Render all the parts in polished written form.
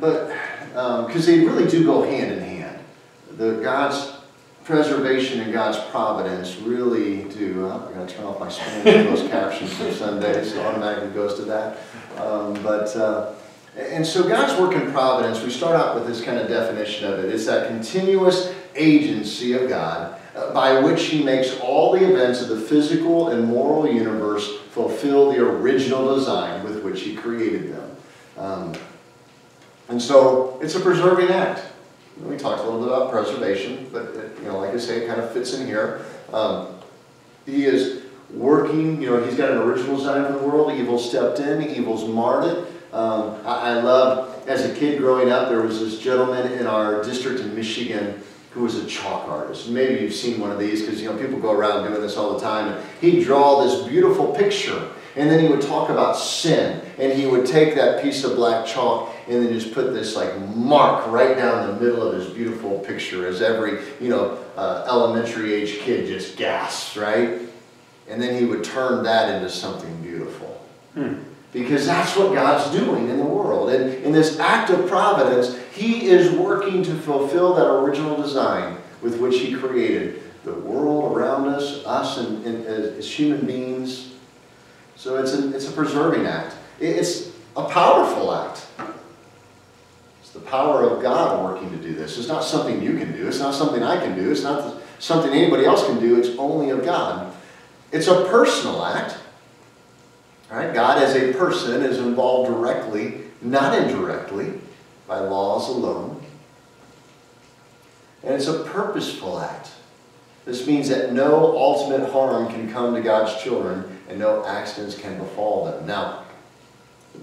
But because they really do go hand in hand. God's preservation and God's providence really do. I'm going to turn off my Spanish closed captions for Sunday, so automatically goes to that. And so God's work in providence, we start out with this kind of definition of it. It's that continuous agency of God by which he makes all the events of the physical and moral universe fulfill the original design with which he created them. And so it's a preserving act. We talked a little bit about preservation, but like I say, it kind of fits in here. He is working, he's got an original design for the world. Evil stepped in, evil's marred it. I love, as a kid growing up, there was this gentleman in our district in Michigan who was a chalk artist. Maybe you've seen one of these because people go around doing this all the time. And he'd draw this beautiful picture, and then he would talk about sin, and he would take that piece of black chalk and then just put this like mark right down the middle of his beautiful picture, as every elementary age kid just gasps, right? And then he would turn that into something beautiful. Hmm. Because that's what God's doing in the world. And in this act of providence, he is working to fulfill that original design with which he created the world around us, and as human beings. So it's a preserving act. It's a powerful act. It's the power of God working to do this. It's not something you can do. It's not something I can do. It's not something anybody else can do. It's only of God. It's a personal act. Right? God as a person is involved directly, not indirectly, by laws alone. And it's a purposeful act. This means that no ultimate harm can come to God's children and no accidents can befall them. Now,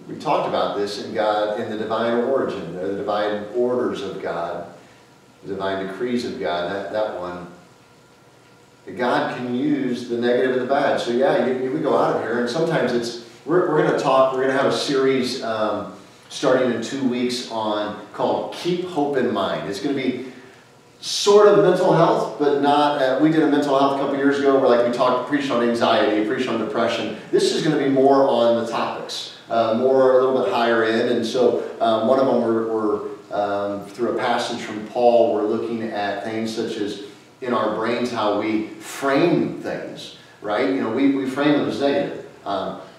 we talked about this in God, in the divine origin, the divine orders of God, the divine decrees of God, that one. God can use the negative and the bad. So yeah, we go out of here, and sometimes it's, we're going to talk, we're going to have a series starting in 2 weeks called Keep Hope in Mind. It's going to be sort of mental health, but not, we did a mental health a couple years ago where like we preached on anxiety, preached on depression. This is going to be more on the topics, more a little bit higher end, and so one of them we're through a passage from Paul, we're looking at things such as in our brains, how we frame things, right? We frame them as negative.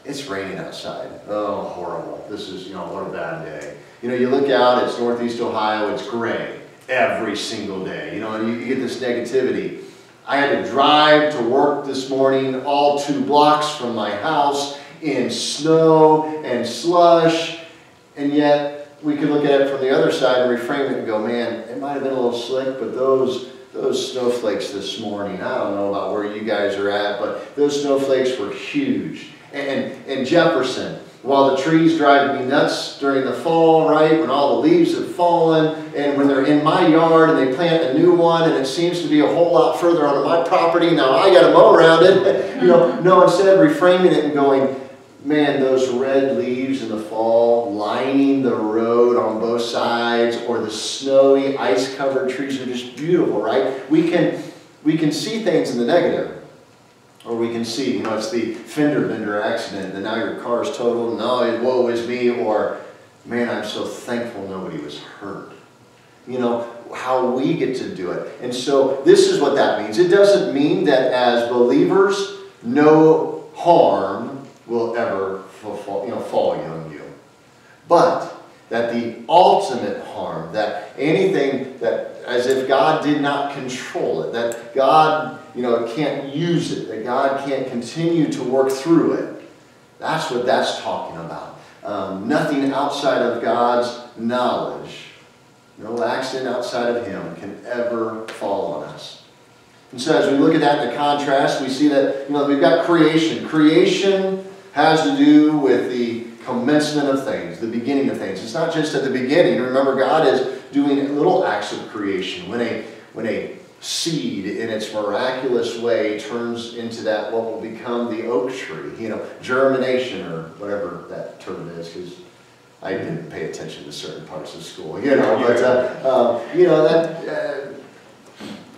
It's raining outside. Oh, horrible. This is, what a bad day. You look out, it's northeast Ohio, it's gray every single day. You get this negativity. I had to drive to work this morning all 2 blocks from my house in snow and slush, and yet we could look at it from the other side and reframe it and go, man, it might have been a little slick, but those snowflakes this morning, I don't know about where you guys are at, but those snowflakes were huge. And Jefferson, while the trees drive me nuts during the fall, right, when all the leaves have fallen, and when they're in my yard and they plant a new one and it seems to be a whole lot further onto my property, now I got to mow around it. No, instead of reframing it and going, man, those red leaves in the fall lining the road on both sides, or the snowy, ice-covered trees are just beautiful, right? We can see things in the negative. Or we can see, it's the fender bender accident, and now your car's totaled, no, woe is me, or, man, I'm so thankful nobody was hurt. How we get to do it. And so this is what that means. It doesn't mean that as believers, no harm will ever fall on you. But that the ultimate harm, that anything that, as if God did not control it, that God, can't use it, that God can't continue to work through it, that's what that's talking about. Nothing outside of God's knowledge, no accident outside of him can ever fall on us. And so as we look at that in the contrast, we see that, we've got creation. Creation has to do with the commencement of things, the beginning of things. It's not just at the beginning. Remember, God is doing little acts of creation. When a seed in its miraculous way turns into that what will become the oak tree, germination or whatever that term is, because I didn't pay attention to certain parts of school, But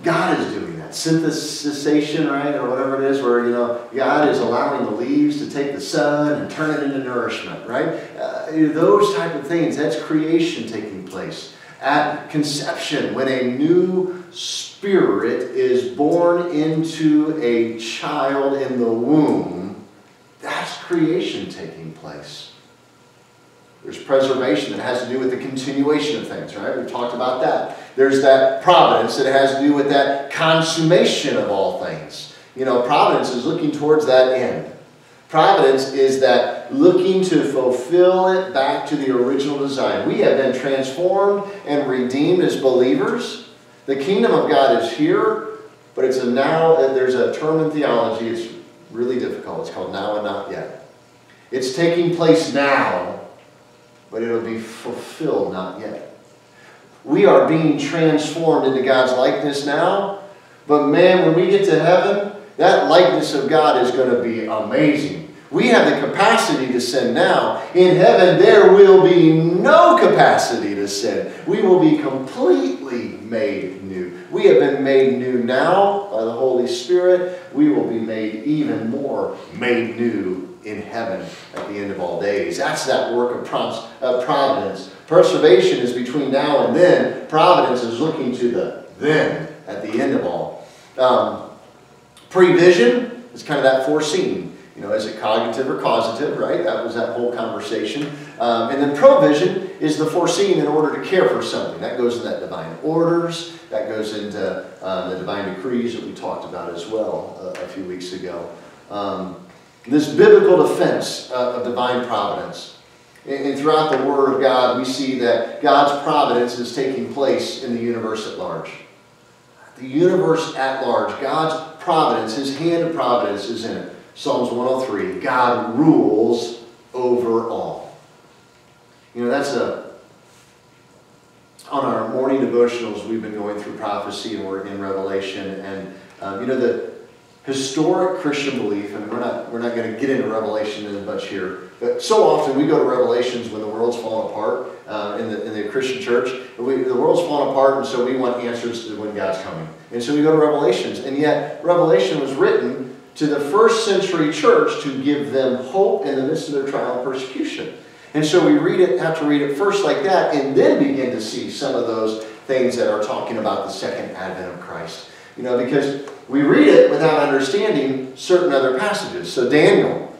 God is doing that. Synthesization, right, or whatever it is, where, God is allowing the leaves to take the sun and turn it into nourishment, right? those type of things. That's creation taking place. At conception, when a new spirit is born into a child in the womb, that's creation taking place. There's preservation that has to do with the continuation of things, right? We've talked about that. There's that providence that has to do with that consummation of all things. You know, providence is looking towards that end. Providence is that looking to fulfill it back to the original design. We have been transformed and redeemed as believers. The kingdom of God is here, but it's a now. There's a term in theology, it's really difficult. It's called now and not yet. It's taking place now, but it'll be fulfilled not yet. We are being transformed into God's likeness now, but man, when we get to heaven, that likeness of God is going to be amazing. We have the capacity to sin now. In heaven, there will be no capacity to sin. We will be completely made new. We have been made new now by the Holy Spirit. We will be made even more made new in heaven at the end of all days. That's that work of providence. Preservation is between now and then. Providence is looking to the then at the end of all. Prevision is kind of that foreseeing. You know, is it cognitive or causative, right? That was that whole conversation. And then provision is the foreseeing in order to care for something. That goes into that divine orders. That goes into the divine decrees that we talked about as well a few weeks ago. This biblical defense of divine providence. And throughout the Word of God, we see that God's providence is taking place in the universe at large. The universe at large, God's providence, his hand of providence is in it. Psalms 103, God rules over all. You know, that's on our morning devotionals, we've been going through prophecy and we're in Revelation. And, you know, the historic Christian belief, and we're not going to get into Revelation as much here, but so often we go to Revelations when the world's falling apart in the Christian church. The world's falling apart, and so we want answers to when God's coming. And so we go to Revelations, and yet Revelation was written to the first century church to give them hope in the midst of their trial and persecution. And so we read it, have to read it first like that, and then begin to see some of those things that are talking about the second advent of Christ. You know, because we read it without understanding certain other passages. So Daniel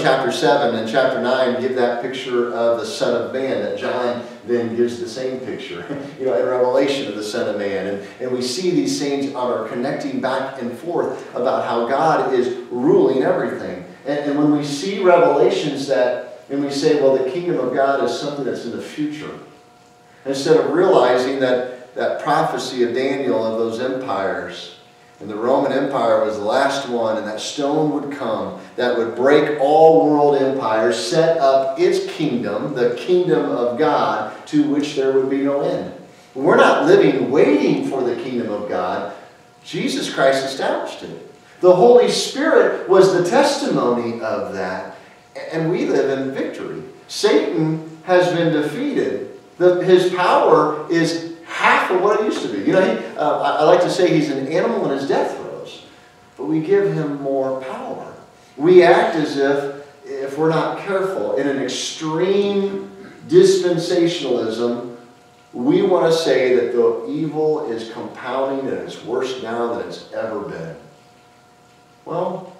chapter 7 and chapter 9 give that picture of the Son of Man that John then gives the same picture, you know, in Revelation of the Son of Man. And we see these things are connecting back and forth about how God is ruling everything. And when we see Revelations that, and we say, well, the kingdom of God is something that's in the future, instead of realizing that that prophecy of Daniel of those empires. And the Roman Empire was the last one, and that stone would come that would break all world empires, set up its kingdom, the kingdom of God, to which there would be no end. We're not living waiting for the kingdom of God. Jesus Christ established it. The Holy Spirit was the testimony of that, and we live in victory. Satan has been defeated. His power is half of what it used to be. You know, I like to say he's an animal in his death throes, but we give him more power. We act as if we're not careful, in an extreme dispensationalism, we want to say that the evil is compounding and it's worse now than it's ever been. Well,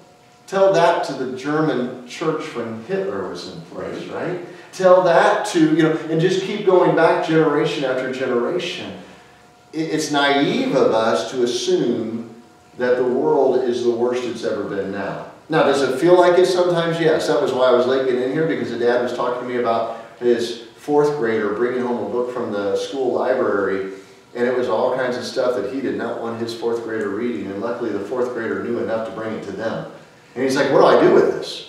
tell that to the German church when Hitler was in place, right? Tell that to, you know, and just keep going back generation after generation. It's naive of us to assume that the world is the worst it's ever been now. Now, does it feel like it sometimes? Yes. That was why I was late getting in here, because the dad was talking to me about his fourth grader bringing home a book from the school library, and it was all kinds of stuff that he did not want his fourth grader reading, and luckily the fourth grader knew enough to bring it to them. And he's like, what do I do with this?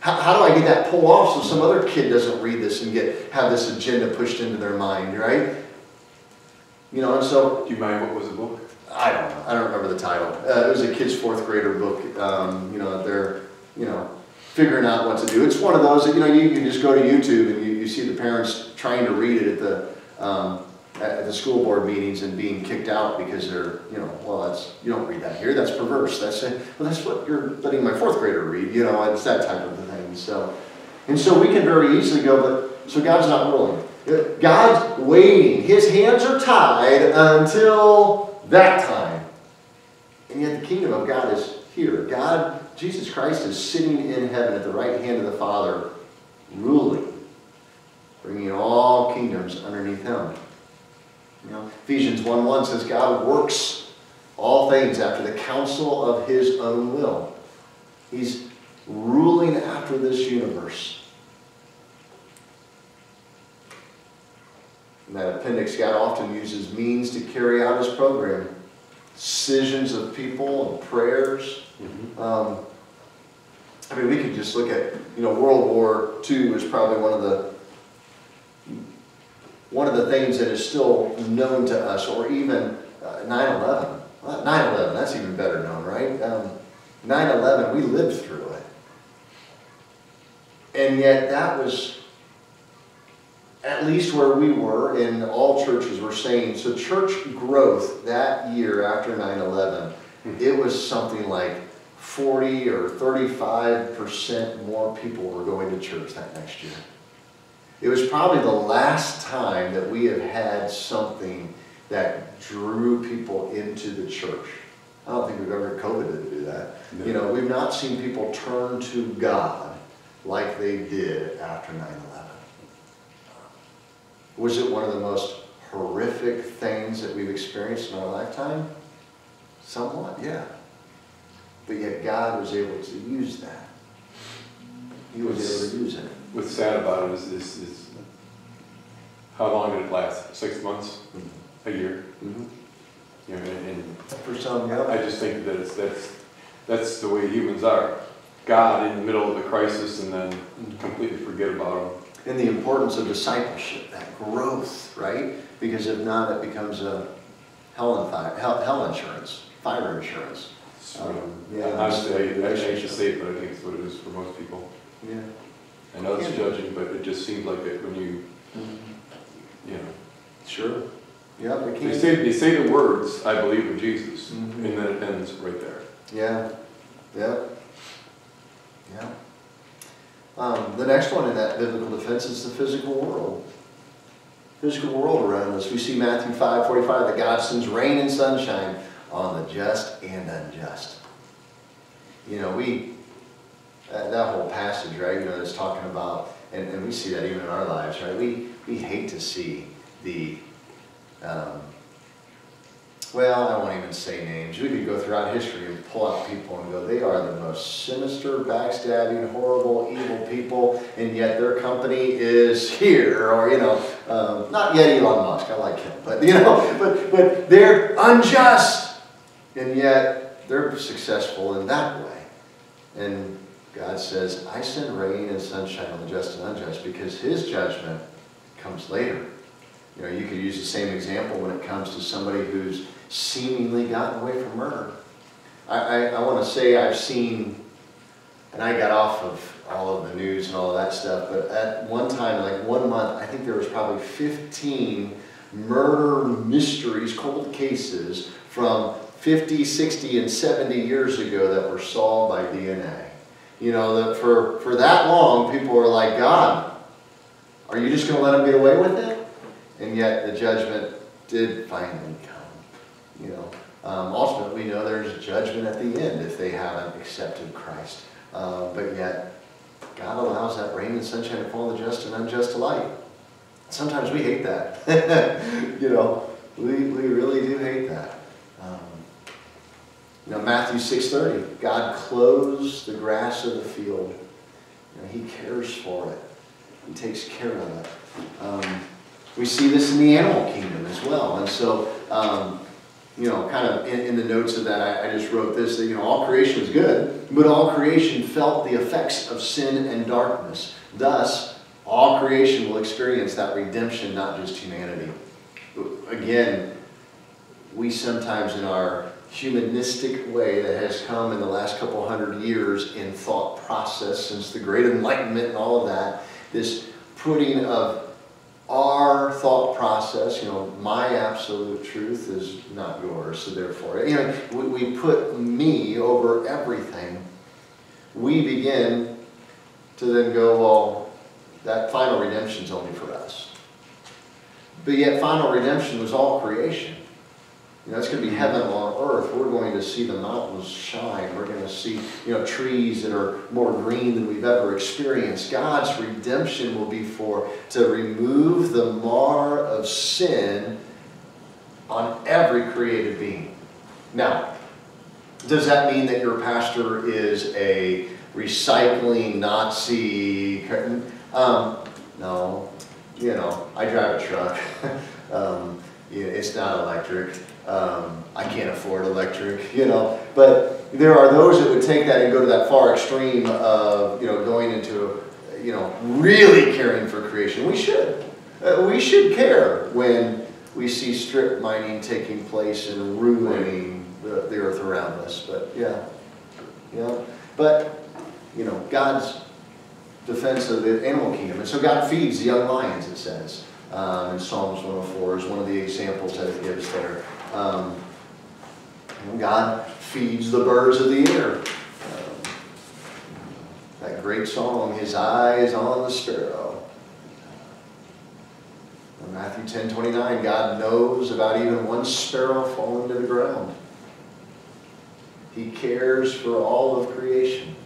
How do I get that pulled off so some other kid doesn't read this and have this agenda pushed into their mind, right? You know, and so... Do you mind what was the book? I don't know. I don't remember the title. It was a kid's fourth grader book. You know, they're, you know, figuring out what to do. It's one of those that, you know, you can just go to YouTube and you see the parents trying to read it at the school board meetings and being kicked out because they're, you know, well, that's, you don't read that here. That's perverse. Well, that's what you're letting my fourth grader read. You know, it's that type of thing. So, and so we can very easily go, but So God's not willing. God's waiting. His hands are tied until that time. And yet the kingdom of God is here. God, Jesus Christ, is sitting in heaven at the right hand of the Father, ruling, bringing all kingdoms underneath him. You know, Ephesians 1:1 says God works all things after the counsel of his own will. He's ruling after this universe. In that appendix, God often uses means to carry out his program. Decisions of people and prayers. I mean, we could just look at, you know, World War II was probably one of the things that is still known to us, or even 9/11. 9/11, that's even better known, right? 9/11, we lived through it. And yet that was at least where we were, and all churches were saying. So church growth that year after 9/11, it was something like 40 or 35% more people were going to church that next year. It was probably the last time that we have had something that drew people into the church. I don't think we've ever COVID to do that. No. You know, we've not seen people turn to God like they did after 9/11. Was it one of the most horrific things that we've experienced in our lifetime? Somewhat, yeah. But yet God was able to use that. He was able to use it. What's sad about it is how long did it last? 6 months? Mm-hmm. A year? Mm-hmm. You know, and for some, yeah. I just think that that's the way humans are. God in the middle of the crisis, and then completely forget about him. And the importance of discipleship, that growth, right? Because if not, it becomes a hell insurance, fire insurance. Yeah, honestly, I hate to say it, but I think it's what it is for most people. Yeah, I know it's judging, but it just seems like it when you, you know. Sure. Yeah, they say the words, "I believe in Jesus," and then it ends right there. Yeah. Yeah. Yeah. The next one in that biblical defense is the physical world. Physical world around us. We see Matthew 5:45, that God sends rain and sunshine on the just and unjust. You know, that whole passage, right? You know, it's talking about, and we see that even in our lives, right? We hate to see the, well, I won't even say names. We could go throughout history and pull out people and go, they are the most sinister, backstabbing, horrible, evil people, and yet their company is here, or, you know, not yet Elon Musk, I like him, but, you know, but they're unjust, and yet they're successful in that way. And God says, I send rain and sunshine on the just and unjust, because his judgment comes later. You know, you could use the same example when it comes to somebody who's seemingly gotten away from murder. I want to say I've seen, and I got off of all of the news and all of that stuff, but at one time, like 1 month, I think there was probably 15 murder mysteries, cold cases from 50, 60, and 70 years ago that were solved by DNA. You know, that for that long, people were like, God, are you just going to let them get away with it? And yet the judgment did finally come. You know, ultimately, we know there's judgment at the end if they haven't accepted Christ. But yet, God allows that rain and sunshine to fall on the just and unjust alike. Sometimes we hate that. You know, we really do hate that. You know, Matthew 6:30, God clothes the grass of the field. You know, he cares for it. He takes care of it. We see this in the animal kingdom as well. And so, you know, kind of in the notes of that, I just wrote this, that, you know, all creation is good, but all creation felt the effects of sin and darkness. Thus, all creation will experience that redemption, not just humanity. Again, we sometimes in our humanistic way that has come in the last couple hundred years in thought process since the Great Enlightenment and all of that, this putting of our thought process, you know, my absolute truth is not yours, so therefore, you know, we put me over everything. We begin to then go, well, That final redemption is only for us. But yet final redemption was all creation. You know, it's going to be heaven on earth. We're going to see the mountains shine. We're going to see, you know, trees that are more green than we've ever experienced. God's redemption will be to remove the mar of sin on every created being. Now, does that mean that your pastor is a recycling Nazi? No. You know, I drive a truck. Yeah, it's not electric. I can't afford electric, you know. But there are those that would take that and go to that far extreme of, you know, going into, you know, really caring for creation. We should. We should care when we see strip mining taking place and ruining the earth around us. But yeah, you know. But, you know, God's defense of the animal kingdom. And so God feeds the young lions, it says. In Psalms 104 is one of the examples that it gives there. God feeds the birds of the air. That great song, His Eyes on the Sparrow. In Matthew 10:29, God knows about even one sparrow falling to the ground. He cares for all of creation.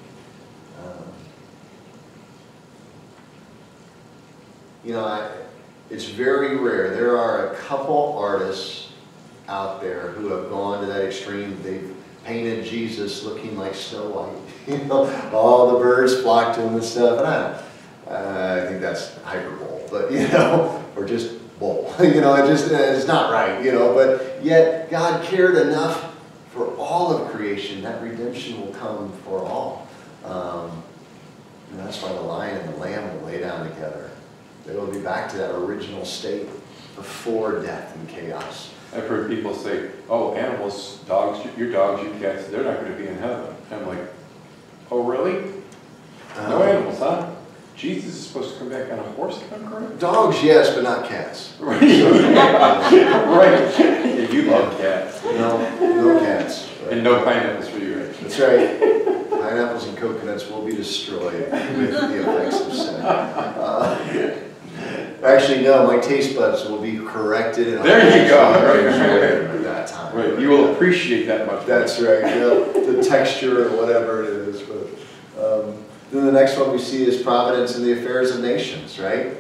You know, it's very rare. There are a couple artists out there who have gone to that extreme. They've painted Jesus looking like Snow White. You know, all the birds flock to him and stuff. And I think that's hyperbole, but you know, or just bull. You know, it's not right. You know, but yet God cared enough for all of creation that redemption will come for all. And that's why the lion and the lamb will lay down together. It'll be back to that original state before death and chaos. I've heard people say, oh, animals, dogs, your dogs, your cats, they're not going to be in heaven. And I'm like, oh, really? No animals, huh? Jesus is supposed to come back on a horse, if I'm correct? Dogs, yes, but not cats. Right. Yeah, you love cats. No cats. Right. And no pineapples for you, actually. That's right. Pineapples and coconuts will be destroyed with the effects of sin. Actually, no, my taste buds will be corrected. And there you go. Right. At that time. Right. You will appreciate that much. That's right. You know, the texture or whatever it is. But, then the next one we see is providence in the affairs of nations, right?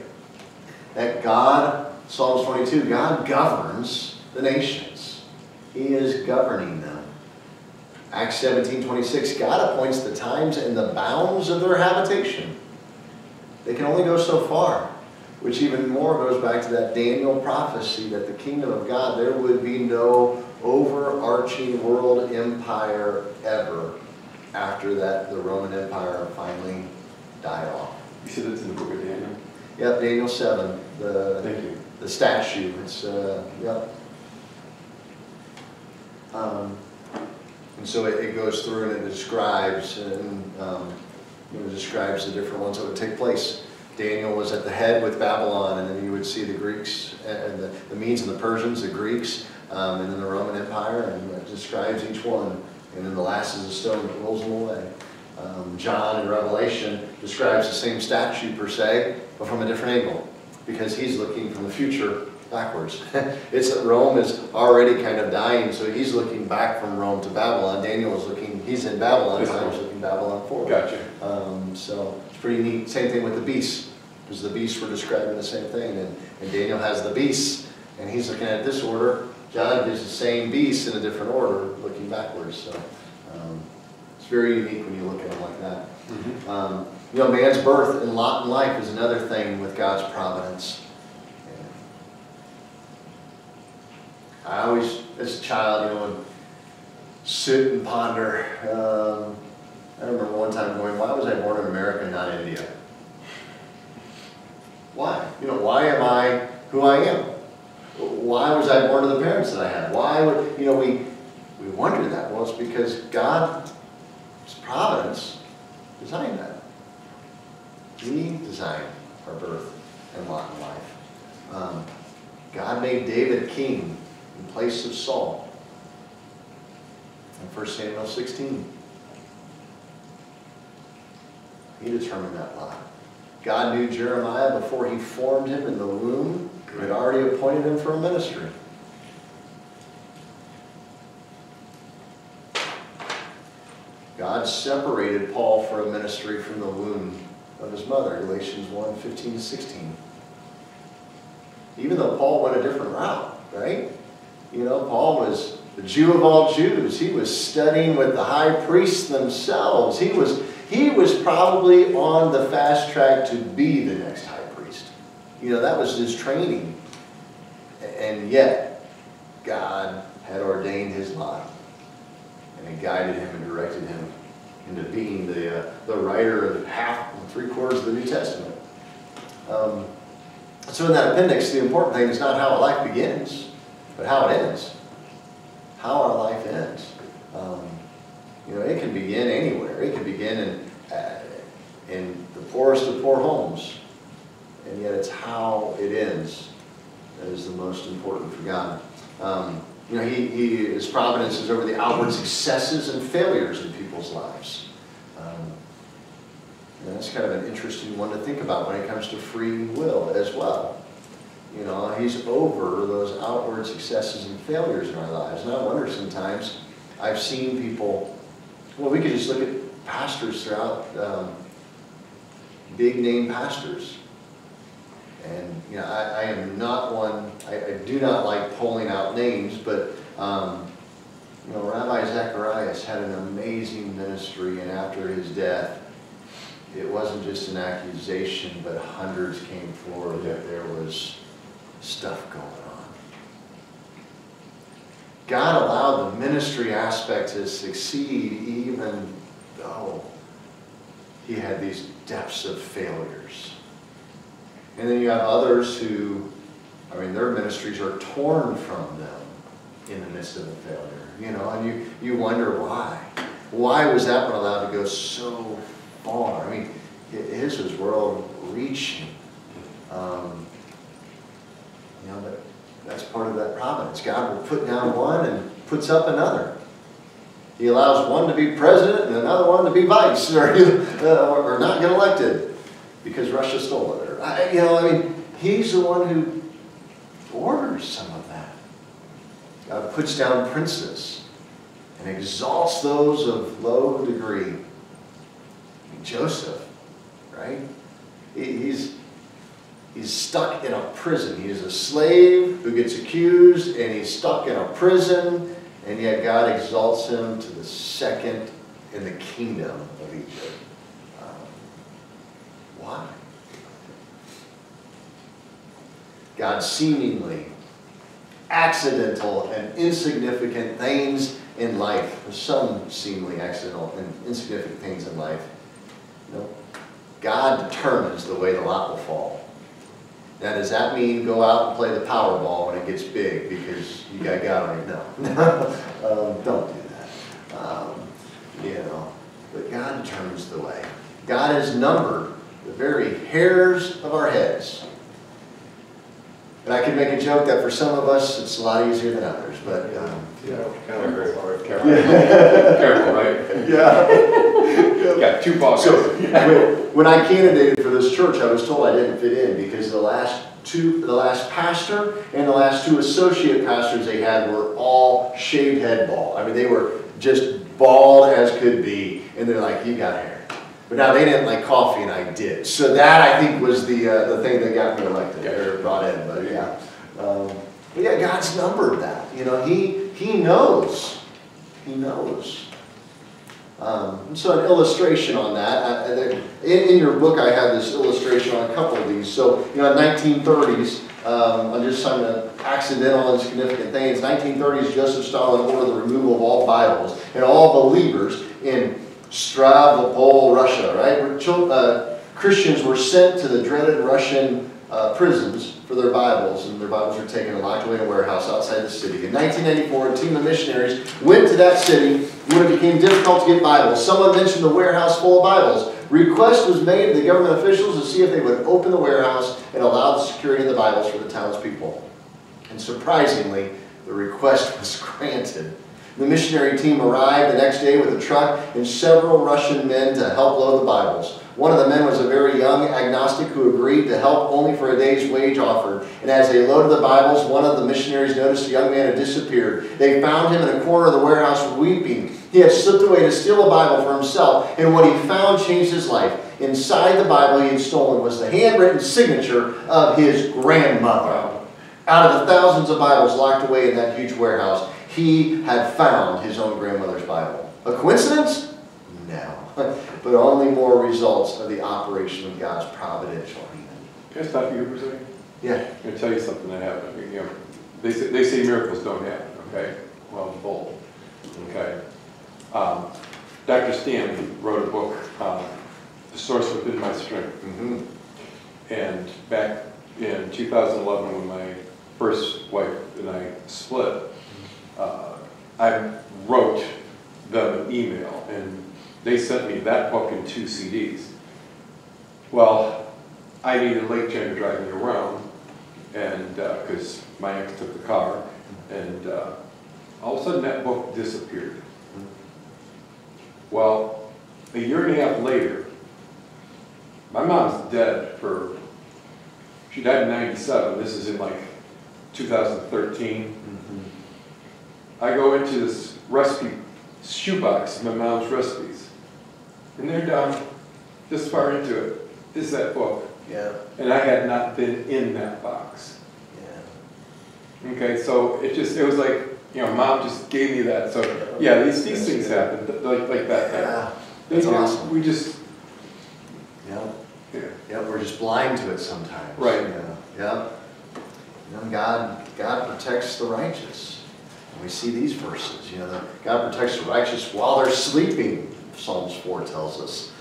That God, Psalms 22, God governs the nations. He is governing them. Acts 17:26, God appoints the times and the bounds of their habitation. They can only go so far. Which even more goes back to that Daniel prophecy that the kingdom of God, there would be no overarching world empire ever after that the Roman Empire finally died off. You said that's in the book of Daniel? Yep, Daniel 7. Thank you. The statue. It's, yep. And so it goes through and it describes, and it describes the different ones that would take place. Daniel was at the head with Babylon, and then you would see the Greeks, and the Medes and the Persians, the Greeks, and then the Roman Empire, and it describes each one. And then the last is a stone that rolls them away. John in Revelation describes the same statue per se, but from a different angle, because he's looking from the future backwards. It's that Rome is already kind of dying, so he's looking back from Rome to Babylon. Daniel is looking, he's in Babylon, so he's looking Babylon forward. Gotcha. So it's pretty neat. Same thing with the beasts, because the beasts were describing the same thing, and Daniel has the beasts, and he's looking at this order. John gives the same beast in a different order, looking backwards. So it's very unique when you look at them like that. Mm-hmm. You know, man's birth and lot in life is another thing with God's providence. I always, as a child, you know, would sit and ponder. I remember one time going, why was I born in America and not India? Why? You know, why am I who I am? Why was I born to the parents that I had? Why would, you know, we wonder that. Well, it's because God's providence designed that. He designed our birth and lot in life. God made David king in place of Saul in 1 Samuel 16. He determined that lot. God knew Jeremiah before he formed him in the womb. He had already appointed him for a ministry. God separated Paul for a ministry from the womb of his mother, Galatians 1:15-16. Even though Paul went a different route, right? You know, Paul was the Jew of all Jews. He was studying with the high priests themselves. He was probably on the fast track to be the next high priest. You know, that was his training. And yet, God had ordained his line. And it guided him and directed him into being the writer of half and three-quarters of the New Testament. So in that appendix, the important thing is not how our life begins, but how it ends. How our life ends. You know, it can begin anywhere. It can begin in the poorest of poor homes. And yet it's how it ends that is the most important for God. You know, his providence is over the outward successes and failures in people's lives. And that's kind of an interesting one to think about when it comes to free will as well. You know, he's over those outward successes and failures in our lives. And I wonder sometimes, I've seen people, well, we could just look at pastors throughout, big-name pastors. And, you know, I am not one, I do not like pulling out names, but, you know, Rabbi Zacharias had an amazing ministry, and after his death, it wasn't just an accusation, but hundreds came forward that there was stuff going on. God allowed the ministry aspect to succeed, even though he had these depths of failures. And then you have others who, I mean, their ministries are torn from them in the midst of a failure, you know, and you wonder why. Why was that one allowed to go so far? I mean, his was world-reaching. You know, but that's part of that providence. God will put down one and puts up another. He allows one to be president and another one to be vice, or not get elected because Russia stole it. You know, I mean, he's the one who orders some of that. God puts down princes and exalts those of low degree. I mean, Joseph, right? He's stuck in a prison. He is a slave who gets accused, and he's stuck in a prison, and yet God exalts him to the second in the kingdom of Egypt. Why? God seemingly accidental and insignificant things in life. Some seemingly accidental and insignificant things in life. You know, God determines the way the lot will fall. Now, does that mean go out and play the Powerball when it gets big because you got God on it? No. Don't do that. You know, but God determines the way. God has numbered the very hairs of our heads. And I could make a joke that for some of us it's a lot easier than others, but you know, kind of very hard. Careful, careful, right? Yeah. Got two bosses. So, when I candidated for this church, I was told I didn't fit in because the last pastor and the last two associate pastors they had were all shaved head bald. I mean, they were just bald as could be, and they're like, "You got hair." But now they didn't like coffee, and I did. So that, I think, was the thing that got me elected, or brought in. But yeah, God's numbered that. You know, He knows. He knows. So an illustration on that. In your book, I have this illustration on a couple of these. So, you know, in 1930s, I'm just talking about accidental and significant things. 1930s, Joseph Stalin ordered the removal of all Bibles and all believers in Stavropol, Russia, right? Where Christians were sent to the dreaded Russian prisons for their Bibles, and their Bibles were taken and locked away in a warehouse outside the city. In 1984, a team of missionaries went to that city when it became difficult to get Bibles. Someone mentioned the warehouse full of Bibles. Request was made to the government officials to see if they would open the warehouse and allow the security of the Bibles for the townspeople. And surprisingly, the request was granted. The missionary team arrived the next day with a truck and several Russian men to help load the Bibles. One of the men was a very young agnostic who agreed to help only for a day's wage offered. And as they loaded the Bibles, one of the missionaries noticed a young man had disappeared. They found him in a corner of the warehouse weeping. He had slipped away to steal a Bible for himself, and what he found changed his life. Inside the Bible he had stolen was the handwritten signature of his grandmother. Out of the thousands of Bibles locked away in that huge warehouse, he had found his own grandmother's Bible. A coincidence? No. But only more results of the operation of God's providential hand. Can I stop you for a second? Yeah. I'm going to tell you something that happened. You know, they say miracles don't happen, okay? Well, I'm bold, okay? Dr. Stanley wrote a book, The Source Within My Strength. Mm-hmm. And back in 2011, when my first wife and I split, I wrote them an email, and they sent me that book and 2 CDs. Well, I needed late chain driving around, and because my ex took the car, and all of a sudden that book disappeared. Well, a year and a half later, my mom's dead for, she died in 97, this is in like 2013. Mm-hmm. I go into this recipe shoebox, my mom's recipes, and they're down this far into it, is that book. Yeah. And I had not been in that box. Yeah. Okay, so it was like, you know, Mom just gave me that. So yeah, these things happen, like that. Yeah. That's awesome. We just. Yeah. Yeah. Yeah. We're just blind to it sometimes. Right. Yeah. Yeah. And then God protects the righteous. And we see these verses. You know, that God protects the righteous while they're sleeping. Psalms 4 tells us.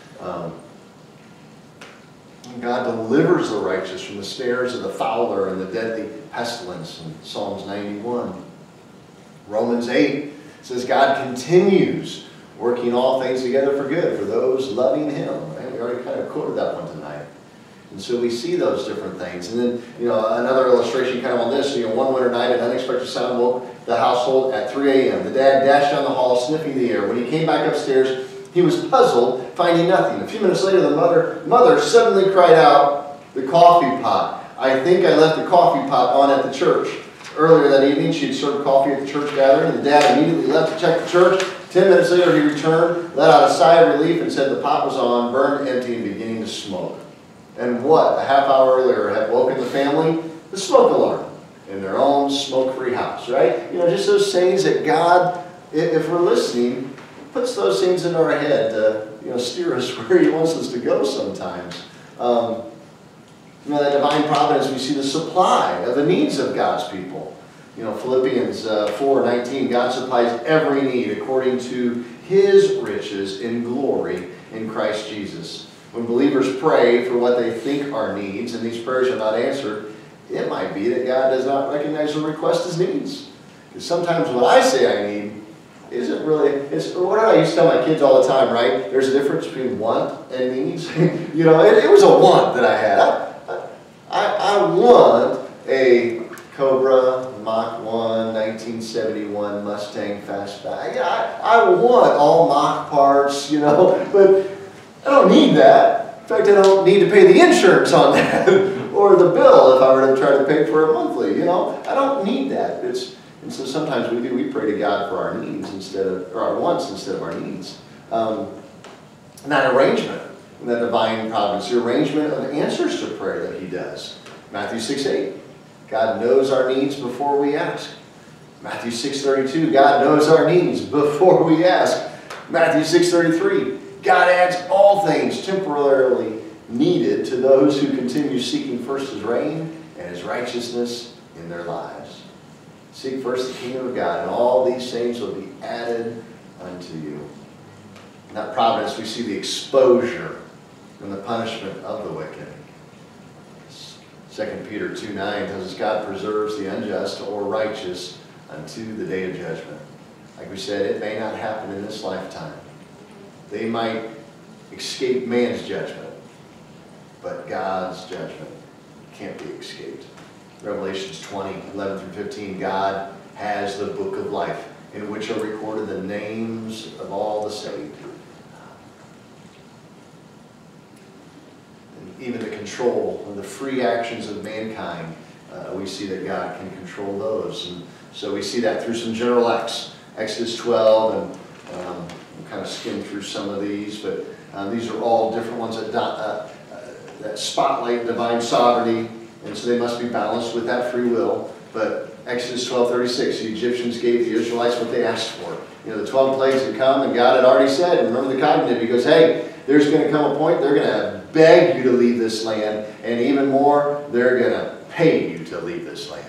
God delivers the righteous from the snares of the fowler and the deadly pestilence. In Psalms 91. Romans 8 says God continues working all things together for good for those loving Him. Right? We already kind of quoted that one tonight. And so we see those different things. And then, you know, another illustration kind of on this. You know, one winter night, an unexpected sound woke the household at 3 a.m. The dad dashed down the hall, sniffing the air. When he came back upstairs, he was puzzled, finding nothing. A few minutes later, the mother suddenly cried out, "The coffee pot. I think I left the coffee pot on at the church." Earlier that evening, she had served coffee at the church gathering. The dad immediately left to check the church. 10 minutes later, he returned, let out a sigh of relief, and said the pot was on, burned empty, and beginning to smoke. And what, a half hour earlier, had woken the family? The smoke alarm in their own smoke-free house, right? You know, just those things that God, if we're listening, puts those things in our head to, you know, steer us where He wants us to go sometimes. You know, that divine providence, we see the supply of the needs of God's people. You know, Philippians 4:19, God supplies every need according to His riches in glory in Christ Jesus. When believers pray for what they think are needs, and these prayers are not answered, it might be that God does not recognize the request as needs. Because sometimes what I say I need isn't really, it's what I used to tell my kids all the time, right? There's a difference between want and needs. You know, it was a want that I had. I want a Cobra Mach 1 1971 Mustang Fastback. I want all Mach parts, you know, but I don't need that. In fact, I don't need to pay the insurance on that or the bill if I were to try to pay for it monthly, you know. I don't need that. And so sometimes we pray to God for our needs instead of, or our wants instead of our needs. And that arrangement. And that divine providence, the arrangement of answers to prayer that He does. Matthew 6:8, God knows our needs before we ask. Matthew 6:32, God knows our needs before we ask. Matthew 6:33, God adds all things temporarily needed to those who continue seeking first His reign and His righteousness in their lives. Seek first the kingdom of God, and all these things will be added unto you. In that providence, we see the exposure and the punishment of the wicked. 2 Peter 2:9 tells us God preserves the unjust or righteous unto the day of judgment. Like we said, it may not happen in this lifetime. They might escape man's judgment, but God's judgment can't be escaped. Revelations 20:11-15, God has the book of life in which are recorded the names of all the saved. even the control and the free actions of mankind, we see that God can control those. And so we see that through some general acts, Exodus 12, and we'll kind of skim through some of these, but these are all different ones that, that spotlight divine sovereignty, and so they must be balanced with that free will. But Exodus 12:36, the Egyptians gave the Israelites what they asked for. You know, the 12 plagues had come, and God had already said, remember the covenant, he goes, hey, there's going to come a point, they're going to beg you to leave this land, and even more, they're going to pay you to leave this land.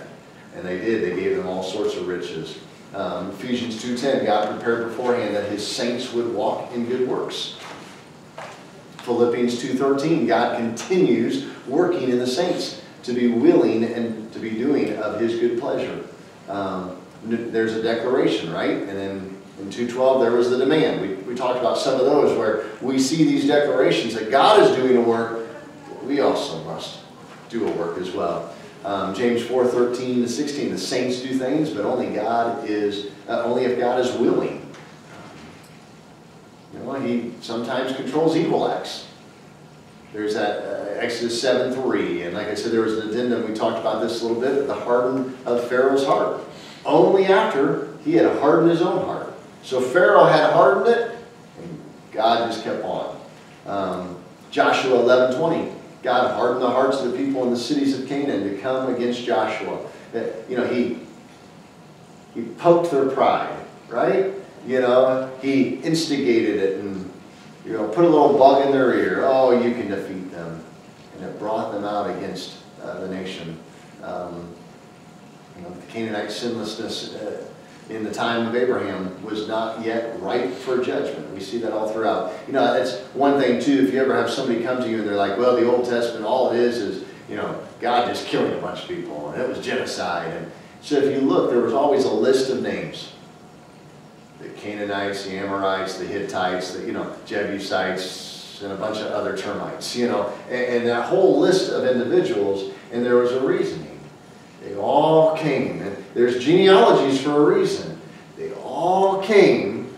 And they did. They gave them all sorts of riches. Ephesians 2:10, God prepared beforehand that his saints would walk in good works. Philippians 2:13, God continues working in the saints to be willing and to be doing of his good pleasure. There's a declaration, right? And then in 2:12, there was the demand. We talked about some of those where we see these declarations that God is doing a work, but we also must do a work as well. James 4:13-16, the saints do things, but only God is only if God is willing. You know, he sometimes controls evil acts. There's that Exodus 7:3, and like I said, there was an addendum. We talked about this a little bit, the hardening of Pharaoh's heart. Only after he had hardened his own heart. So Pharaoh had hardened it, and God just kept on. Joshua 11:20, God hardened the hearts of the people in the cities of Canaan to come against Joshua. You know, he poked their pride, right? You know, he instigated it and, you know, put a little bug in their ear. Oh, you can defeat them. And it brought them out against the nation. You know, the Canaanite sinlessness in the time of Abraham was not yet ripe for judgment. We see that all throughout. You know, that's one thing, too, if you ever have somebody come to you and they're like, well, the Old Testament, all it is, you know, God just killing a bunch of people, and it was genocide. And so if you look, there was always a list of names. The Canaanites, the Amorites, the Hittites, the, you know, Jebusites, and a bunch of other termites, you know, and that whole list of individuals, and there was a reasoning. They all came, and there's genealogies for a reason. They all came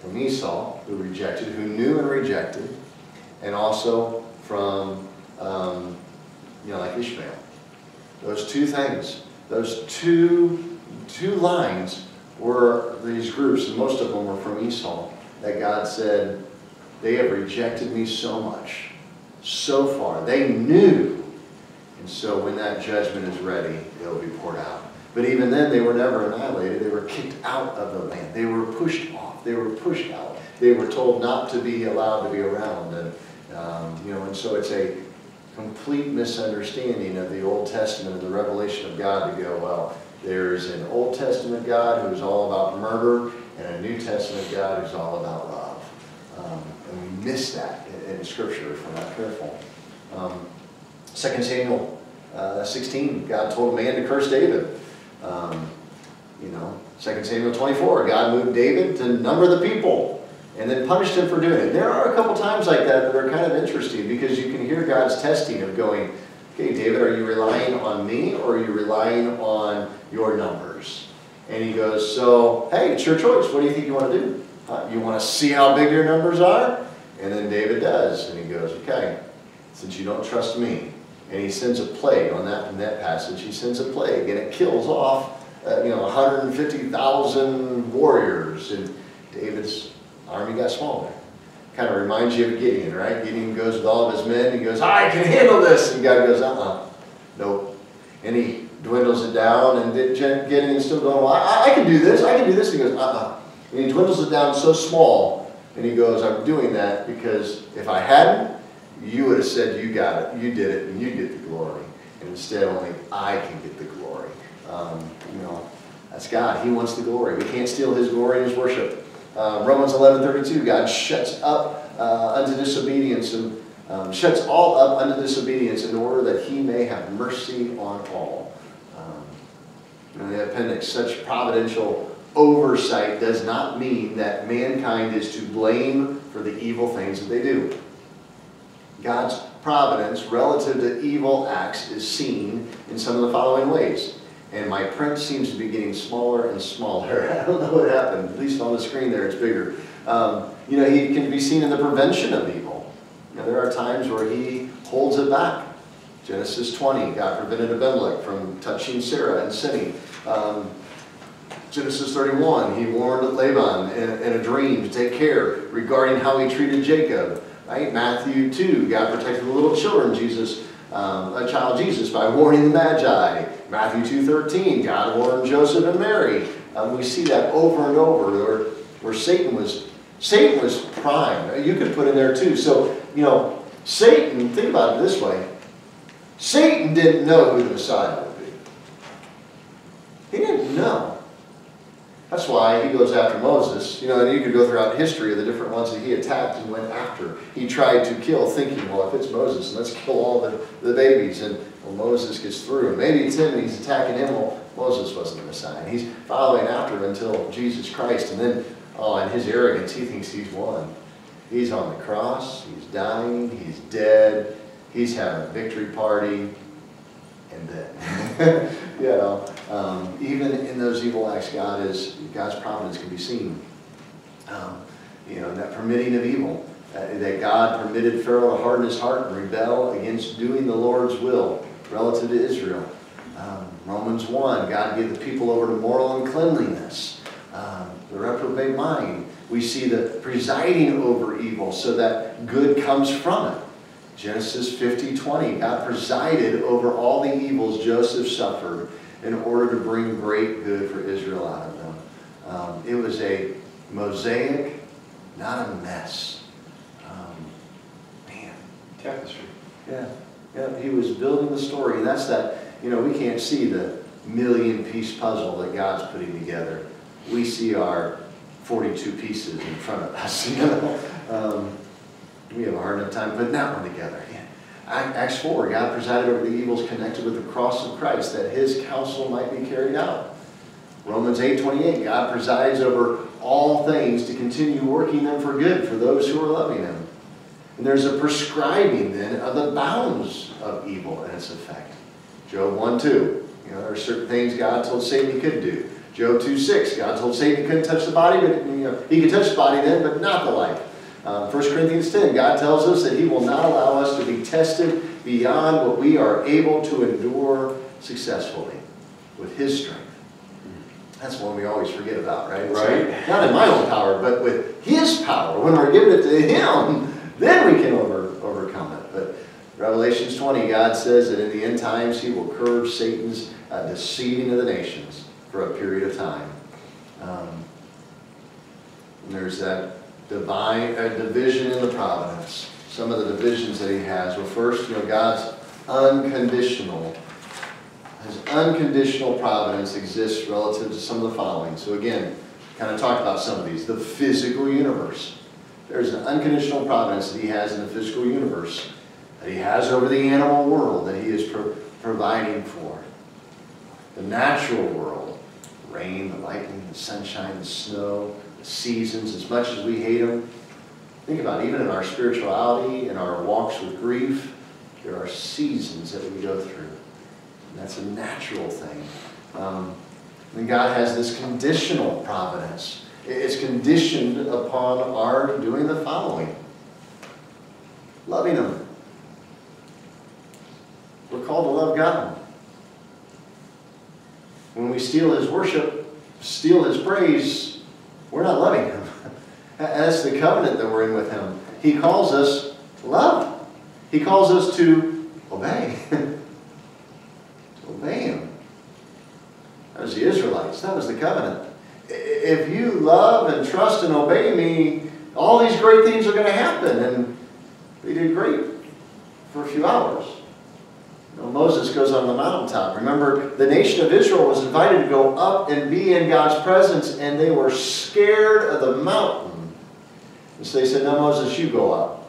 from Esau, who rejected, who knew and rejected, and also from, you know, like Ishmael. Those two things, those two lines were these groups, and most of them were from Esau, that God said, they have rejected me so much, so far. They knew. And so when that judgment is ready, it will be poured out. But even then, they were never annihilated. They were kicked out of the land. They were pushed off. They were pushed out. They were told not to be allowed to be around. And, you know, and so it's a complete misunderstanding of the Old Testament, of the revelation of God, to go, well, there's an Old Testament God who's all about murder and a New Testament God who's all about love. And we miss that in Scripture if we're not careful. 2 Samuel 16, God told a man to curse David. You know, 2 Samuel 24, God moved David to number the people and then punished him for doing it. There are a couple times like that that are kind of interesting because you can hear God's testing of going, okay, David, are you relying on me or are you relying on your numbers? And he goes, so, hey, it's your choice. What do you think you want to do? You want to see how big your numbers are? And then David does. And he goes, okay, since you don't trust me. And he sends a plague on that, in that passage. He sends a plague, and it kills off, you know, 150,000 warriors. And David's army got smaller. Kind of reminds you of Gideon, right? Gideon goes with all of his men. And he goes, I can handle this. And God goes, uh-uh, nope. And he dwindles it down. And Gideon's still going, well, I can do this. I can do this. And he goes, uh-uh. And he dwindles it down so small. And he goes, I'm doing that because if I hadn't, you would have said, you got it, you did it, and you get the glory. And instead, only I can get the glory. You know, that's God. He wants the glory. We can't steal his glory and his worship. Romans 11:32, God shuts up unto disobedience and shuts all up unto disobedience in order that he may have mercy on all. In the appendix, such providential oversight does not mean that mankind is to blame for the evil things that they do. God's providence relative to evil acts is seen in some of the following ways. And my print seems to be getting smaller and smaller. I don't know what happened. At least on the screen there, it's bigger. You know, he can be seen in the prevention of evil. there are times where he holds it back. Genesis 20, God prevented Abimelech from touching Sarah and sinning. Genesis 31, he warned Laban in a dream to take care regarding how he treated Jacob. Right? Matthew 2, God protected the little children, a child Jesus, by warning the Magi. Matthew 2:13, God warned Joseph and Mary. We see that over and over, where Satan was primed. You could put in there too. So, you know, Satan, think about it this way. Satan didn't know who the Messiah would be. He didn't know. That's why he goes after Moses. You know, and you could go throughout history of the different ones that he attacked and went after. He tried to kill, thinking, well, if it's Moses, let's kill all the babies. And well, Moses gets through. And maybe it's him and he's attacking him. Well, Moses wasn't the Messiah. He's following after him until Jesus Christ. And then, oh, in his arrogance, he thinks he's won. He's on the cross. He's dying. He's dead. He's having a victory party. And then, you know, even in those evil acts, God's providence can be seen. You know, that permitting of evil, that God permitted Pharaoh to harden his heart and rebel against doing the Lord's will relative to Israel. Romans 1, God gave the people over to moral uncleanliness, the reprobate mind. We see the presiding over evil so that good comes from it. Genesis 50:20, God presided over all the evils Joseph suffered in order to bring great good for Israel out of them. It was a mosaic, not a mess. Man. Tapestry. Yeah. Yeah. He was building the story. And that's that, you know, we can't see the million-piece puzzle that God's putting together. We see our 42 pieces in front of us, you know. We have a hard enough time putting that one together. Yeah. Acts 4, God presided over the evils connected with the cross of Christ, that his counsel might be carried out. Romans 8:28, God presides over all things to continue working them for good for those who are loving him. And there's a prescribing then of the bounds of evil and its effect. Job 1:2, you know, there are certain things God told Satan he couldn't do. Job 2:6, God told Satan he couldn't touch the body, but you know, he could touch the body then, but not the life. 1 Corinthians 10, God tells us that he will not allow us to be tested beyond what we are able to endure successfully with his strength. That's one we always forget about, right? Right. Not in my own power, but with his power. When we're giving it to him, then we can overcome it. But Revelations 20, God says that in the end times he will curb Satan's deceiving of the nations for a period of time. And there's that division in the providence. Some of the divisions that he has. Well, first, you know, God's unconditional. His unconditional providence exists relative to some of the following. So again, kind of talked about some of these. The physical universe. There's an unconditional providence that he has in the physical universe, that he has over the animal world, that he is providing for. The natural world. The rain, the lightning, the sunshine, the snow, seasons, as much as we hate them. Think about it, even in our spirituality, in our walks with grief, there are seasons that we go through. And that's a natural thing. And God has this conditional providence. It's conditioned upon our doing the following. Loving him. We're called to love God. When we steal his worship, steal his praise, we're not loving him. That's the covenant that we're in with him. He calls us to love. He calls us to obey. To obey him. That was the Israelites. That was the covenant. If you love and trust and obey me, all these great things are going to happen. And they did great for a few hours. You know, Moses goes on the mountaintop. Remember, the nation of Israel was invited to go up and be in God's presence, and they were scared of the mountain. And so they said, no, Moses, you go up.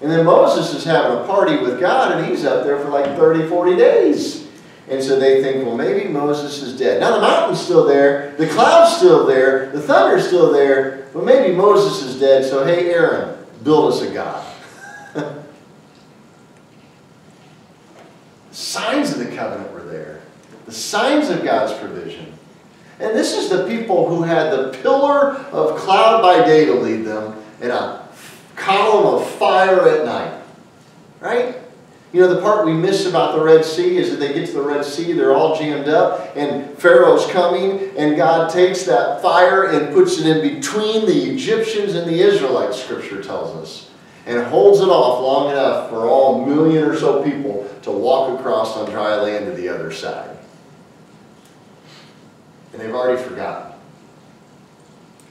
And then Moses is having a party with God, and he's up there for like 30, 40 days. And so they think, well, maybe Moses is dead. Now the mountain's still there, the cloud's still there, the thunder's still there, but maybe Moses is dead, so hey, Aaron, build us a god. Signs of the covenant were there. The signs of God's provision. And this is the people who had the pillar of cloud by day to lead them and a column of fire at night. Right? You know, the part we miss about the Red Sea is that they get to the Red Sea, they're all jammed up, and Pharaoh's coming, and God takes that fire and puts it in between the Egyptians and the Israelites, Scripture tells us, and holds it off long enough for all 1 million or so people to walk across on dry land to the other side. And they've already forgotten.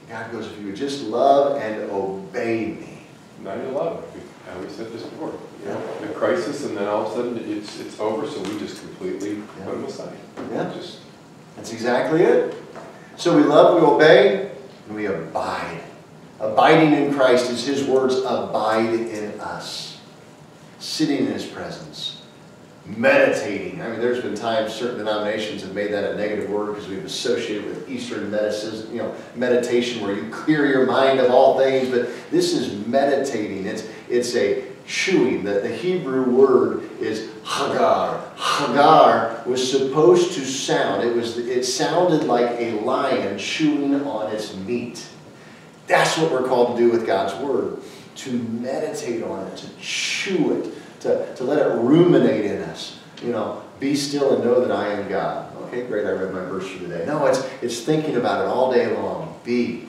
God goes, if you would just love and obey me. 9/11, how we said this before. Yeah. The crisis, and then all of a sudden it's over, so we just completely put them aside. Yeah. That's exactly it. So we love, we obey, and we abide. Abiding in Christ is His words, abide in us. Sitting in His presence. Meditating. I mean, there's been times certain denominations have made that a negative word because we've associated with Eastern medicine, you know, meditation, where you clear your mind of all things. But this is meditating. It's a chewing. The Hebrew word is hagar. Hagar was supposed to sound. It sounded like a lion chewing on its meat. That's what we're called to do with God's word. To meditate on it. To chew it. To let it ruminate in us. You know, be still and know that I am God. Okay, great, I read my verse for today. No, it's thinking about it all day long. Be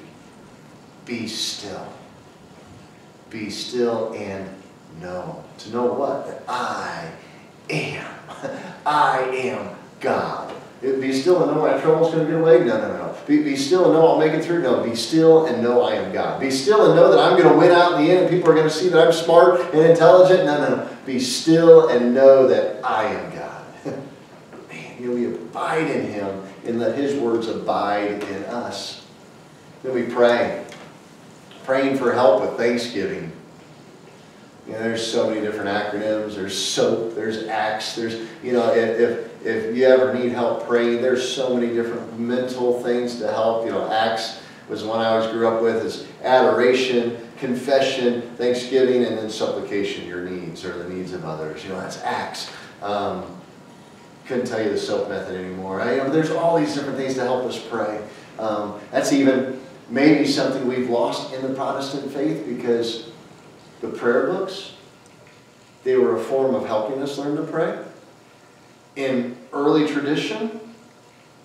still. Be still and know. To know what? That I am. I am God. Be still and know my trouble's going to get away? No, no, no. Be still and know I'll make it through? No. Be still and know I am God. Be still and know that I'm going to win out in the end and people are going to see that I'm smart and intelligent? No, no, no. Be still and know that I am God. Man, you know, we abide in Him and let His words abide in us. Then we pray. Praying for help with thanksgiving. You know, there's so many different acronyms. There's SOAP, there's ACTS, there's, you know, if you ever need help praying, there's so many different mental things to help. You know, ACTS was one I always grew up with, is adoration, confession, thanksgiving, and then supplication, your needs or the needs of others. You know, that's ACTS. Couldn't tell you the SOAP method anymore. Right? You know, there's all these different things to help us pray. That's even maybe something we've lost in the Protestant faith, because the prayer books, they were a form of helping us learn to pray. In early tradition,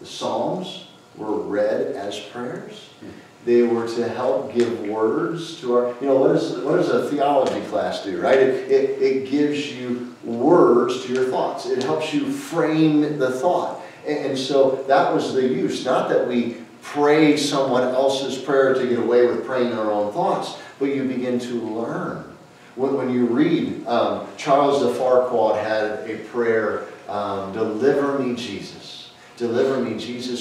the Psalms were read as prayers. They were to help give words to our... You know, what does a theology class do, right? It gives you words to your thoughts. It helps you frame the thought. And so that was the use. Not that we pray someone else's prayer to get away with praying our own thoughts, but you begin to learn. When you read, Charles de Farquhar had a prayer, deliver me, Jesus,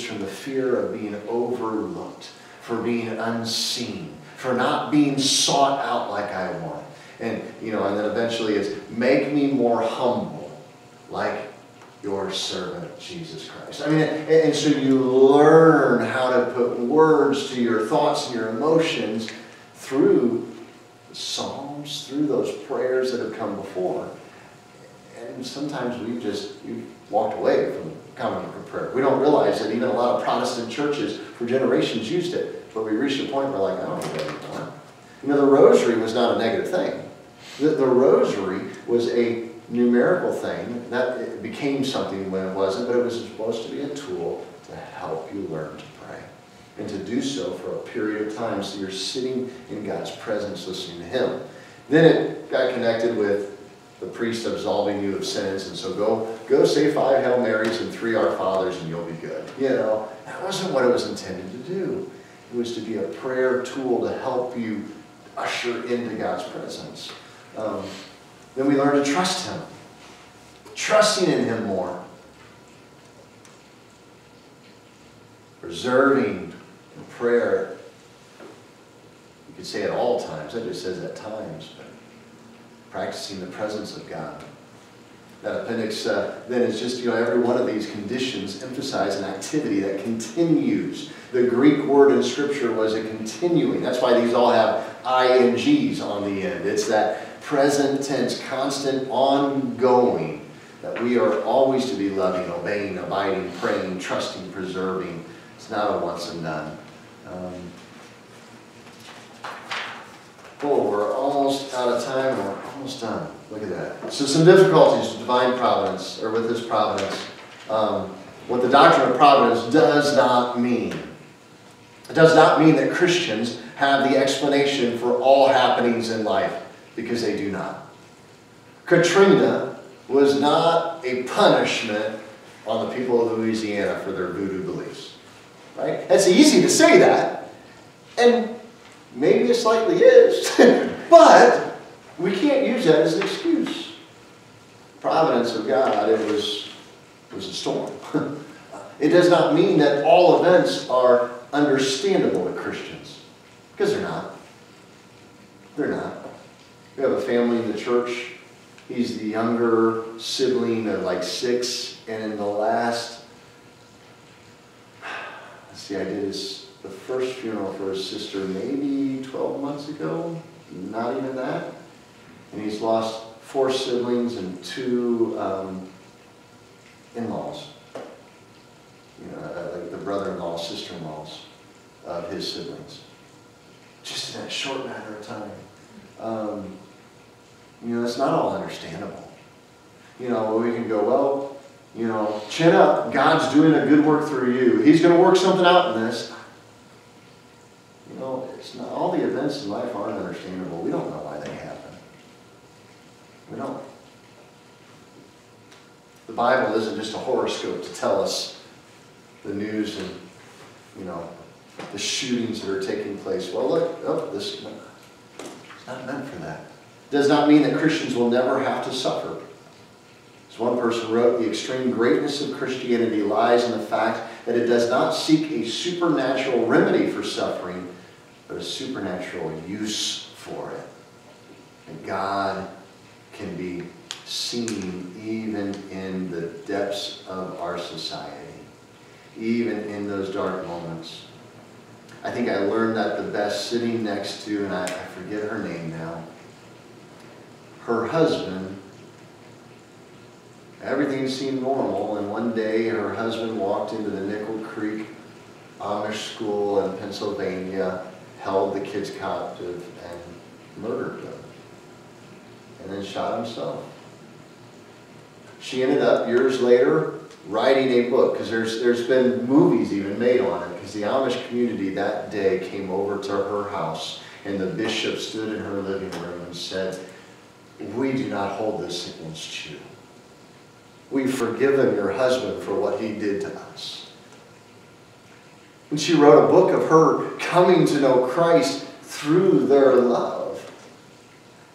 from the fear of being overlooked, for being unseen, for not being sought out like I want. And, you know, and then eventually it's, make me more humble, like your servant, Jesus Christ. I mean, and so you learn how to put words to your thoughts and your emotions through the Psalms, through those prayers that have come before. And sometimes we've walked away from common prayer. We don't realize that even a lot of Protestant churches for generations used it, but we reached a point where we're like, I don't know what anymore. You know, the rosary was not a negative thing. The rosary was a numerical thing. That it became something when it wasn't, but it was supposed to be a tool to help you learn to pray. And to do so for a period of time, so you're sitting in God's presence listening to Him. Then it got connected with the priest absolving you of sins, and so go say 5 Hail Marys and 3 Our Fathers and you'll be good. You know, that wasn't what it was intended to do. It was to be a prayer tool to help you usher into God's presence. Then we learn to trust Him. Trusting in Him more. Preserving in prayer. You could say at all times. That just says at times. But practicing the presence of God. That appendix then is just, you know, every one of these conditions emphasize an activity that continues. The Greek word in Scripture was a continuing. That's why these all have INGs on the end. It's that present tense, constant, ongoing, that we are always to be loving, obeying, abiding, praying, trusting, preserving. It's not a once and done. Oh, we're almost out of time, and we're almost done. Look at that. So some difficulties with divine providence, or with this providence. What the doctrine of providence does not mean. It does not mean that Christians have the explanation for all happenings in life, because they do not. Katrina was not a punishment on the people of Louisiana for their voodoo beliefs. Right? That's easy to say that. And maybe it slightly is, but we can't use that as an excuse. Providence of God, it was a storm. It does not mean that all events are understandable to Christians, because they're not. They're not. We have a family in the church. He's the younger sibling of like 6, and in the last, let's see, I did the first funeral for his sister maybe 12 months ago, not even that. And he's lost 4 siblings and 2 in-laws. You know, like the brother-in-law, sister-in-laws of his siblings. Just in that short matter of time. You know, that's not all understandable. You know, we can go, well, you know, chin up. God's doing a good work through you. He's going to work something out in this. You know, it's not, all the events in life aren't understandable. We don't know why they happen. We don't. The Bible isn't just a horoscope to tell us the news and, you know, the shootings that are taking place. Well, look, oh, this, it's not meant for that. It does not mean that Christians will never have to suffer. As one person wrote, the extreme greatness of Christianity lies in the fact that it does not seek a supernatural remedy for suffering, but a supernatural use for it. And God can be seen even in the depths of our society, even in those dark moments. I think I learned that the best sitting next to, and I forget her name now, her husband. Everything seemed normal, and one day her husband walked into the Nickel Creek Amish school in Pennsylvania, held the kids captive, and murdered them, and then shot himself. She ended up, years later, writing a book, because there's been movies even made on it, because the Amish community that day came over to her house, and the bishop stood in her living room and said, "We do not hold this against you. We've forgiven your husband for what he did to us." And she wrote a book of her coming to know Christ through their love.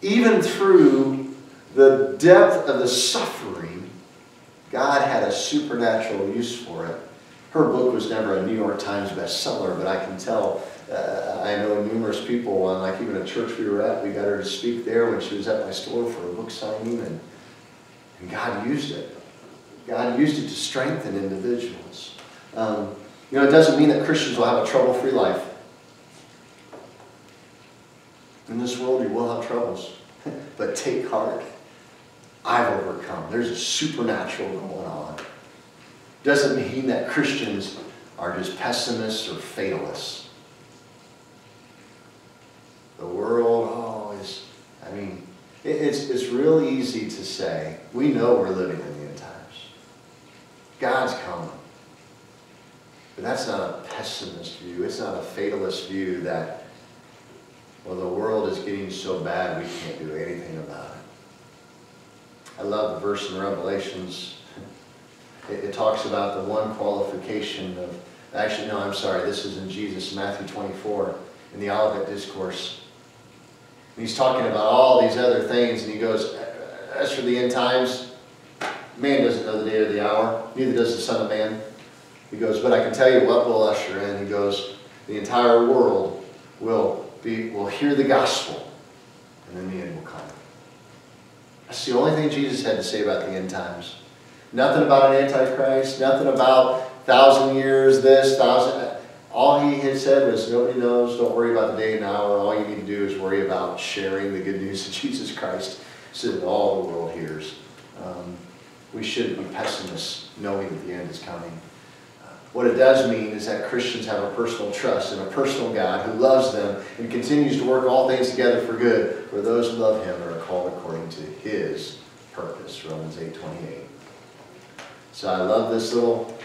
Even through the depth of the suffering, God had a supernatural use for it. Her book was never a New York Times bestseller, but I can tell, I know numerous people, and like even a church we were at, we got her to speak there when she was at my store for a book signing, and God used it. God used it to strengthen individuals. You know, it doesn't mean that Christians will have a trouble-free life. In this world, you will have troubles. But take heart. I've overcome. There's a supernatural going on. It doesn't mean that Christians are just pessimists or fatalists. The world always, I mean, it's real easy to say, we know we're living in the end times. God's coming. But that's not a pessimist view. It's not a fatalist view that, well, the world is getting so bad we can't do anything about it. I love the verse in Revelations. It talks about the one qualification of, actually, no, I'm sorry, this is in Jesus, Matthew 24, in the Olivet Discourse. And he's talking about all these other things, and he goes, as for the end times, man doesn't know the day or the hour, neither does the Son of Man. He goes, but I can tell you what will usher in. He goes, the entire world will hear the gospel, and then the end will come. That's the only thing Jesus had to say about the end times. Nothing about an antichrist, nothing about 1,000 years, this, 1,000... All he had said was, nobody knows, don't worry about the day and hour. All you need to do is worry about sharing the good news of Jesus Christ so that all the world hears. We shouldn't be pessimists knowing that the end is coming. What it does mean is that Christians have a personal trust and a personal God who loves them and continues to work all things together for good for those who love Him and are called according to His purpose. Romans 8:28. So I love this little,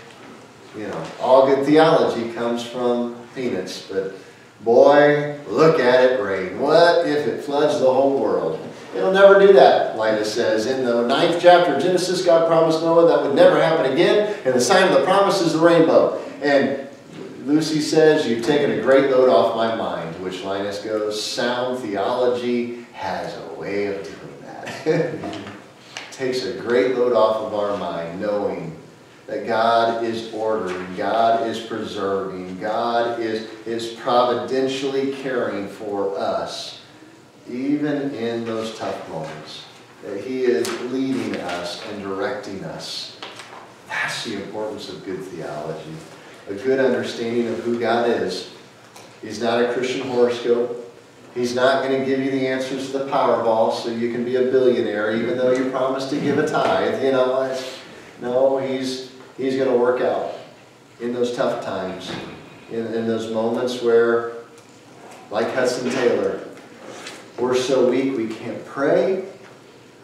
you know, all good theology comes from peanuts, but boy, look at it rain. What if it floods the whole world? It'll never do that, Linus says. In the 9th chapter of Genesis, God promised Noah that would never happen again, and the sign of the promise is the rainbow. And Lucy says, "You've taken a great load off my mind," to which Linus goes, "Sound theology has a way of doing that." Takes a great load off of our mind, knowing that God is ordering, God is preserving, God is providentially caring for us. Even in those tough moments, that He is leading us and directing us. That's the importance of good theology. A good understanding of who God is. He's not a Christian horoscope. He's not going to give you the answers to the Powerball so you can be a billionaire even though you promised to give a tithe. You know, no, he's going to work out in those tough times, in those moments where, like Hudson Taylor, we're so weak we can't pray.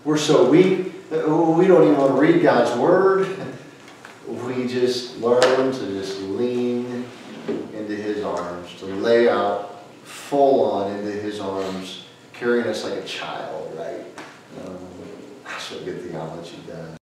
We're so weak we don't even want to read God's Word. We just learn to just lean into His arms, to lay out full on into His arms, carrying us like a child, right? That's what good theology does.